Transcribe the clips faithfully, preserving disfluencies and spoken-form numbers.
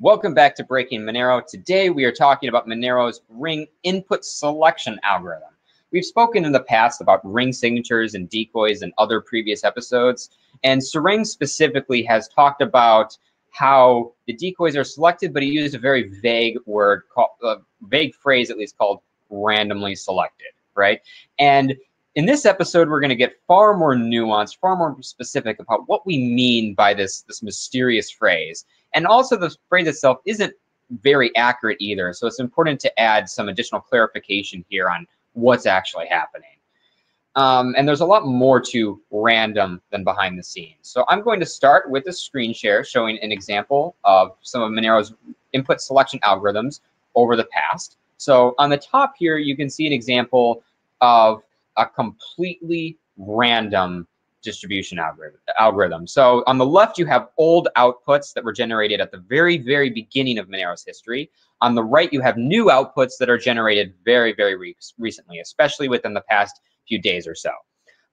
Welcome back to Breaking Monero. Today we are talking about Monero's ring input selection algorithm. We've spoken in the past about ring signatures and decoys in other previous episodes, and Sarang specifically has talked about how the decoys are selected, but he used a very vague word, called, uh, vague phrase at least, called randomly selected, right? And in this episode, we're going to get far more nuanced, far more specific about what we mean by this, this mysterious phrase. And also the phrase itself isn't very accurate either, so it's important to add some additional clarification here on what's actually happening. Um, and there's a lot more to random than behind the scenes. So I'm going to start with a screen share showing an example of some of Monero's input selection algorithms over the past. So on the top here, you can see an example of a completely random distribution algorithm, algorithm. So on the left, you have old outputs that were generated at the very, very beginning of Monero's history. On the right, you have new outputs that are generated very, very re recently, especially within the past few days or so.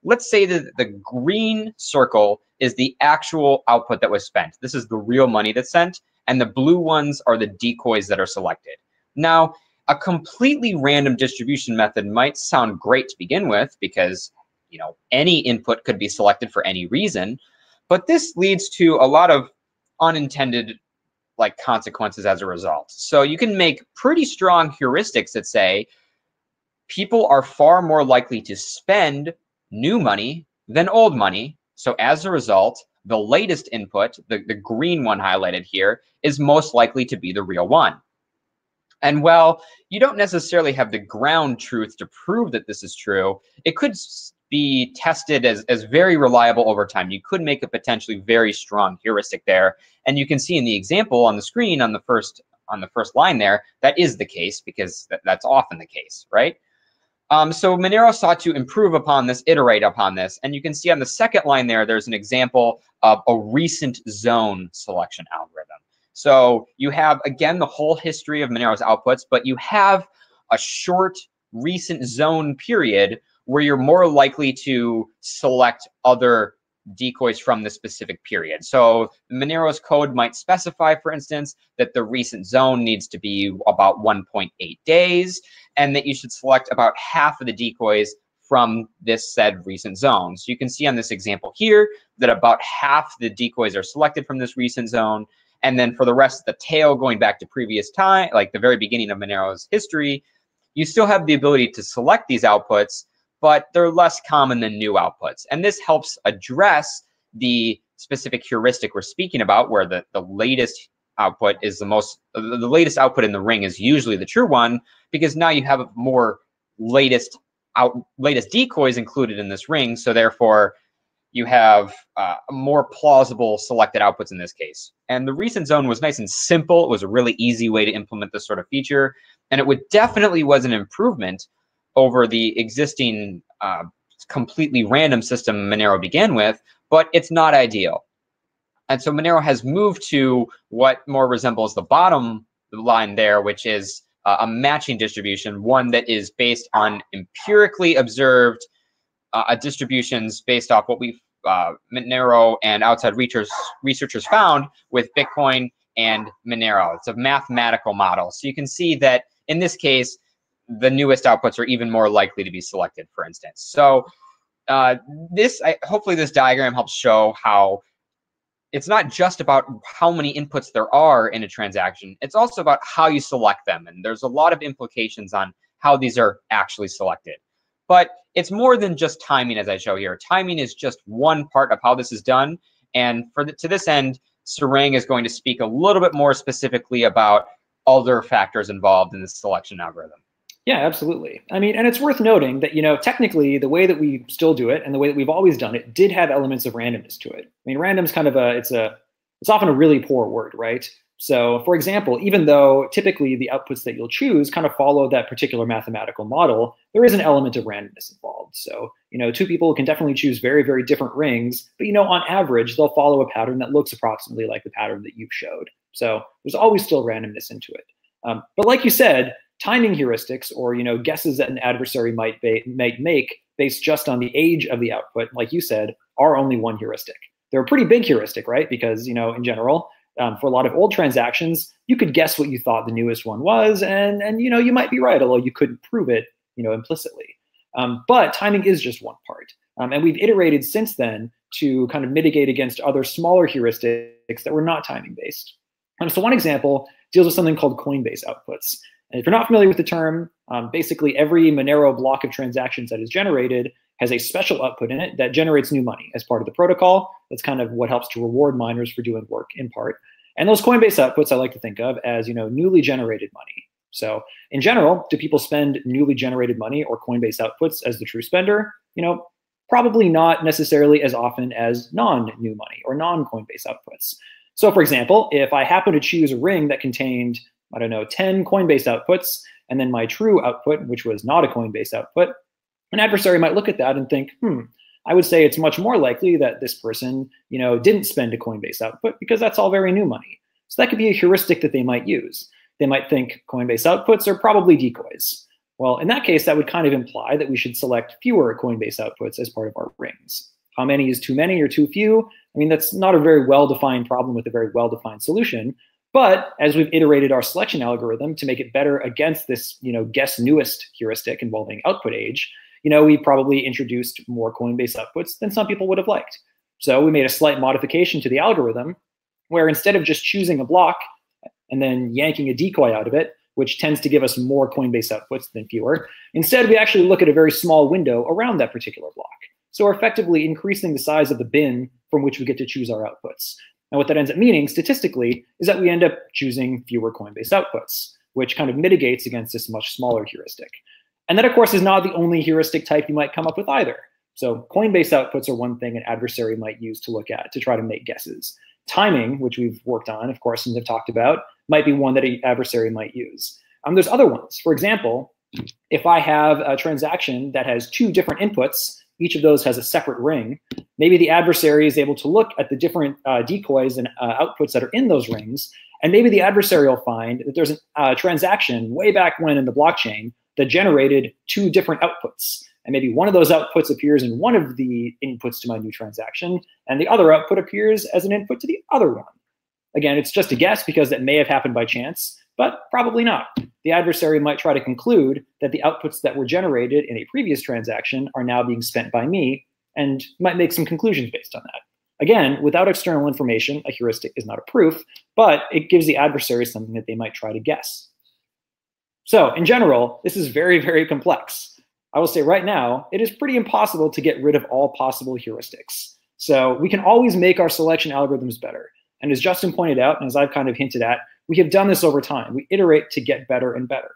Let's say that the green circle is the actual output that was spent. This is the real money that's sent, and the blue ones are the decoys that are selected. Now, a completely random distribution method might sound great to begin with because, you know, any input could be selected for any reason, but this leads to a lot of unintended like consequences as a result. So you can make pretty strong heuristics that say people are far more likely to spend new money than old money. So as a result, the latest input, the, the green one highlighted here, is most likely to be the real one. And while you don't necessarily have the ground truth to prove that this is true, it could be tested as, as very reliable over time. You could make a potentially very strong heuristic there. And you can see in the example on the screen on the first on the first line there, that is the case because th that's often the case, right? Um, so Monero sought to improve upon this, iterate upon this. And you can see on the second line there, there's an example of a recent zone selection algorithm. So you have, again, the whole history of Monero's outputs, but you have a short recent zone period where you're more likely to select other decoys from the specific period. So Monero's code might specify, for instance, that the recent zone needs to be about one point eight days and that you should select about half of the decoys from this said recent zone. So you can see on this example here that about half the decoys are selected from this recent zone. And then for the rest of the tail going back to previous time, like the very beginning of Monero's history, you still have the ability to select these outputs, but they're less common than new outputs. And this helps address the specific heuristic we're speaking about, where the, the latest output is the most, the latest output in the ring is usually the true one, because now you have more latest out, latest decoys included in this ring. So therefore you have uh, more plausible selected outputs in this case. And the recent zone was nice and simple. It was a really easy way to implement this sort of feature. And it would definitely was an improvement over the existing uh, completely random system Monero began with, but it's not ideal. And so Monero has moved to what more resembles the bottom line there, which is uh, a matching distribution, one that is based on empirically observed uh, distributions based off what we uh, Monero and outside researchers, researchers found with Bitcoin and Monero. It's a mathematical model. So you can see that in this case, the newest outputs are even more likely to be selected, for instance. So uh, this, I, hopefully this diagram helps show how it's not just about how many inputs there are in a transaction. It's also about how you select them. And there's a lot of implications on how these are actually selected. But it's more than just timing, as I show here. Timing is just one part of how this is done. And for the, to this end, Sarang is going to speak a little bit more specifically about other factors involved in the selection algorithm. Yeah, absolutely. I mean, and it's worth noting that, you know, technically the way that we still do it and the way that we've always done it did have elements of randomness to it. I mean, random's kind of a, it's a, it's often a really poor word, right? So for example, even though typically the outputs that you'll choose kind of follow that particular mathematical model, there is an element of randomness involved. So, you know, two people can definitely choose very, very different rings, but, you know, on average, they'll follow a pattern that looks approximately like the pattern that you've showed. So there's always still randomness into it. Um, but like you said, timing heuristics, or, you know, guesses that an adversary might, ba might make based just on the age of the output, like you said, are only one heuristic. They're a pretty big heuristic, right? Because, you know, in general, um, for a lot of old transactions, you could guess what you thought the newest one was, and, and you know, you might be right, although you couldn't prove it, you know, implicitly. Um, but timing is just one part. Um, and we've iterated since then to kind of mitigate against other smaller heuristics that were not timing based. Um, so one example deals with something called Coinbase outputs. And if you're not familiar with the term, um, basically every Monero block of transactions that is generated has a special output in it that generates new money as part of the protocol. That's kind of what helps to reward miners for doing work in part. And those Coinbase outputs I like to think of as, you know, newly generated money. So in general, do people spend newly generated money or Coinbase outputs as the true spender? You know, probably not necessarily as often as non-new money or non-Coinbase outputs. So for example, if I happen to choose a ring that contained, I don't know, ten Coinbase outputs, and then my true output, which was not a Coinbase output, an adversary might look at that and think, hmm, I would say it's much more likely that this person, you know, didn't spend a Coinbase output because that's all very new money. So that could be a heuristic that they might use. They might think Coinbase outputs are probably decoys. Well, in that case, that would kind of imply that we should select fewer Coinbase outputs as part of our rings. How many is too many or too few? I mean, that's not a very well-defined problem with a very well-defined solution. But as we've iterated our selection algorithm to make it better against this, you know, guess newest heuristic involving output age, you know, we probably introduced more Coinbase outputs than some people would have liked. So we made a slight modification to the algorithm where instead of just choosing a block and then yanking a decoy out of it, which tends to give us more Coinbase outputs than fewer, instead we actually look at a very small window around that particular block. So we're effectively increasing the size of the bin from which we get to choose our outputs. And what that ends up meaning statistically is that we end up choosing fewer Coinbase outputs, which kind of mitigates against this much smaller heuristic. And that, of course, is not the only heuristic type you might come up with either. So Coinbase outputs are one thing an adversary might use to look at to try to make guesses. Timing, which we've worked on, of course, and have talked about, might be one that an adversary might use. Um, there's other ones. For example, if I have a transaction that has two different inputs, each of those has a separate ring, maybe the adversary is able to look at the different uh, decoys and uh, outputs that are in those rings, and maybe the adversary will find that there's a uh, transaction way back when in the blockchain that generated two different outputs. And maybe one of those outputs appears in one of the inputs to my new transaction, and the other output appears as an input to the other one. Again, it's just a guess because that may have happened by chance, but probably not. The adversary might try to conclude that the outputs that were generated in a previous transaction are now being spent by me, and might make some conclusions based on that. Again, without external information, a heuristic is not a proof, but it gives the adversary something that they might try to guess. So in general, this is very, very complex. I will say right now, it is pretty impossible to get rid of all possible heuristics. So we can always make our selection algorithms better. And as Justin pointed out, and as I've kind of hinted at, we have done this over time. We iterate to get better and better.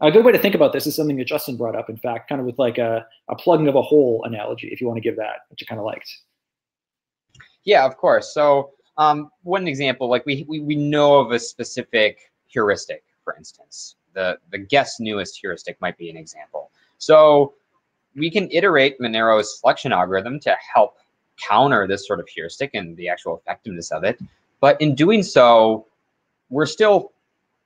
A good way to think about this is something that Justin brought up, in fact, kind of with like a, a plugging of a hole analogy, if you want to give that, which I kind of liked. Yeah, of course. So um, one example, like we, we, we know of a specific heuristic, for instance. The, the guess newest heuristic might be an example. So we can iterate Monero's selection algorithm to help counter this sort of heuristic and the actual effectiveness of it. But in doing so, we're still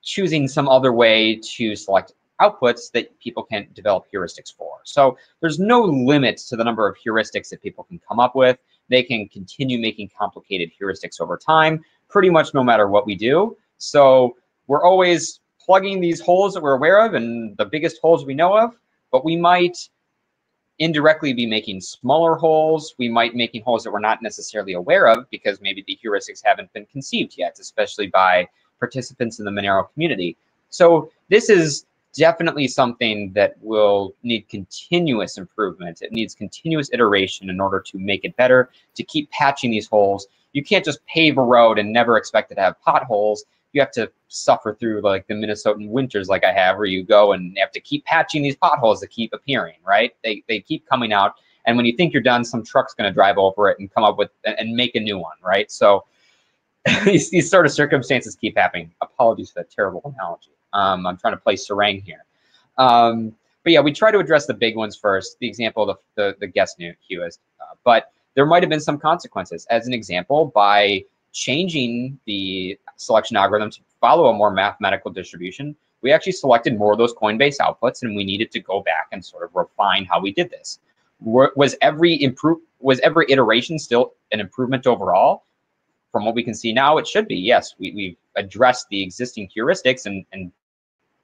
choosing some other way to select outputs that people can develop heuristics for. So there's no limits to the number of heuristics that people can come up with. They can continue making complicated heuristics over time, pretty much no matter what we do. So we're always plugging these holes that we're aware of and the biggest holes we know of, but we might indirectly be making smaller holes. We might be making holes that we're not necessarily aware of because maybe the heuristics haven't been conceived yet, especially by participants in the Monero community. So this is definitely something that will need continuous improvement. It needs continuous iteration in order to make it better, to keep patching these holes. You can't just pave a road and never expect it to have potholes. You have to suffer through like the Minnesotan winters like I have, where you go and have to keep patching these potholes that keep appearing, right? They, they keep coming out. And when you think you're done, some truck's going to drive over it and come up with and make a new one, right? So these, these sort of circumstances keep happening. Apologies for that terrible analogy. Um, I'm trying to play Sarang here. Um, but yeah, we try to address the big ones first, the example of the, the, the guess new heuristic. Uh, but there might have been some consequences. As an example, by changing the selection algorithm to follow a more mathematical distribution, we actually selected more of those Coinbase outputs, and we needed to go back and sort of refine how we did this. Was every improve was every iteration still an improvement overall? from what we can see now, it should be, yes, we, we've addressed the existing heuristics and, and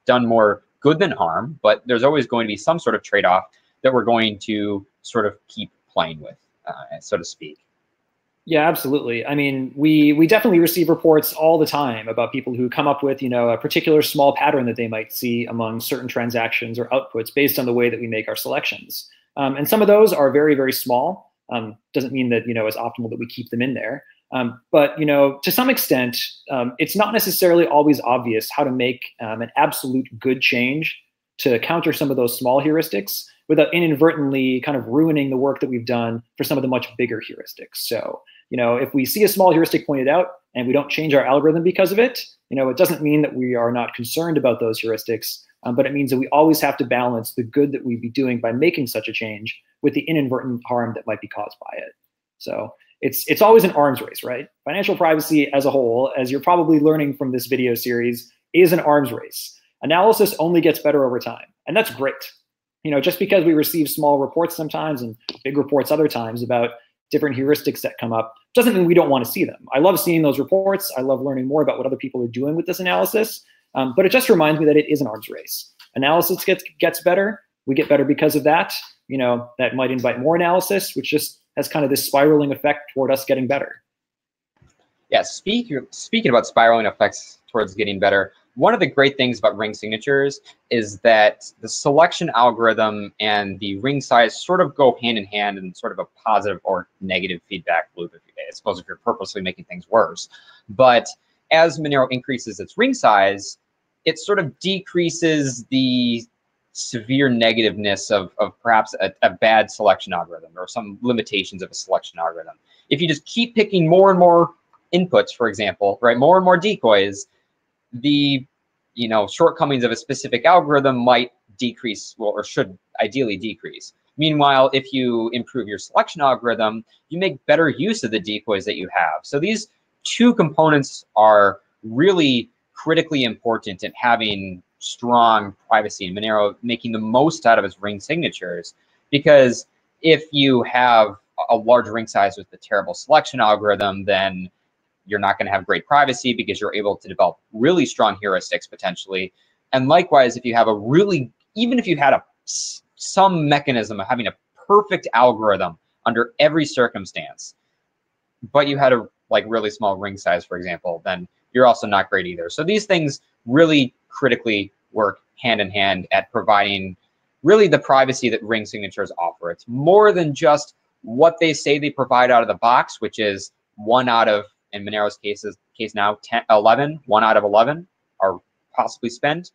done more good than harm, but there's always going to be some sort of trade-off that we're going to sort of keep playing with, uh, so to speak. Yeah, absolutely. I mean, we we definitely receive reports all the time about people who come up with, you know, a particular small pattern that they might see among certain transactions or outputs based on the way that we make our selections. Um, and some of those are very, very small. Um, doesn't mean that, you know, it's optimal that we keep them in there. Um, but, you know, to some extent, um, it's not necessarily always obvious how to make um, an absolute good change to counter some of those small heuristics without inadvertently kind of ruining the work that we've done for some of the much bigger heuristics. So, you know, if we see a small heuristic pointed out and we don't change our algorithm because of it, you know, it doesn't mean that we are not concerned about those heuristics, um, but it means that we always have to balance the good that we'd be doing by making such a change with the inadvertent harm that might be caused by it. So it's, it's always an arms race, right? Financial privacy as a whole, as you're probably learning from this video series, is an arms race. Analysis only gets better over time, and that's great. You know, just because we receive small reports sometimes and big reports other times about different heuristics that come up doesn't mean we don't want to see them. I love seeing those reports. I love learning more about what other people are doing with this analysis. Um, but it just reminds me that it is an arms race. Analysis gets gets better. We get better because of that. You know, that might invite more analysis, which just has kind of this spiraling effect toward us getting better. Yeah, speak, speaking about spiraling effects towards getting better, one of the great things about ring signatures is that the selection algorithm and the ring size sort of go hand in hand in sort of a positive or negative feedback loop, if you, I suppose, if you're purposely making things worse. But as Monero increases its ring size, it sort of decreases the severe negativeness of, of perhaps a, a bad selection algorithm or some limitations of a selection algorithm. If you just keep picking more and more inputs, for example, right, more and more decoys, the you know shortcomings of a specific algorithm might decrease, well, or should ideally decrease. Meanwhile, if you improve your selection algorithm, you make better use of the decoys that you have. So these two components are really critically important in having strong privacy in Monero, making the most out of its ring signatures, because if you have a large ring size with a terrible selection algorithm, then you're not going to have great privacy because you're able to develop really strong heuristics potentially. And likewise, if you have a really, even if you had a some mechanism of having a perfect algorithm under every circumstance, but you had a like really small ring size, for example, then you're also not great either. So these things really critically work hand in hand at providing really the privacy that ring signatures offer. It's more than just what they say they provide out of the box, which is one out of, in Monero's cases, case now, ten, eleven, one out of eleven are possibly spent.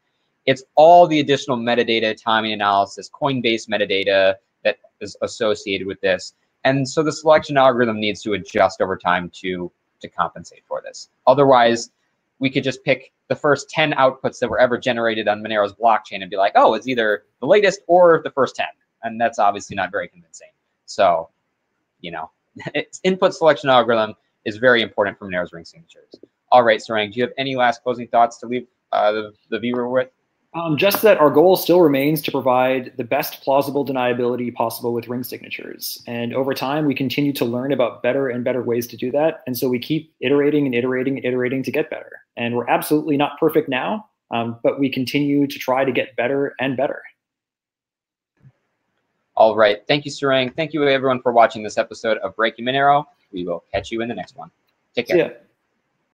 It's all the additional metadata, timing analysis, Coinbase metadata that is associated with this. And so the selection algorithm needs to adjust over time to, to compensate for this. Otherwise, we could just pick the first ten outputs that were ever generated on Monero's blockchain and be like, oh, it's either the latest or the first ten. And that's obviously not very convincing. So, you know, it's input selection algorithm is very important for Monero's ring signatures. All right, Sarang, do you have any last closing thoughts to leave uh, the, the viewer with? Um, just that our goal still remains to provide the best plausible deniability possible with ring signatures. And over time, we continue to learn about better and better ways to do that. And so we keep iterating and iterating and iterating to get better. And we're absolutely not perfect now, um, but we continue to try to get better and better. All right, thank you, Sarang. Thank you everyone for watching this episode of Breaking Monero. We will catch you in the next one. Take care.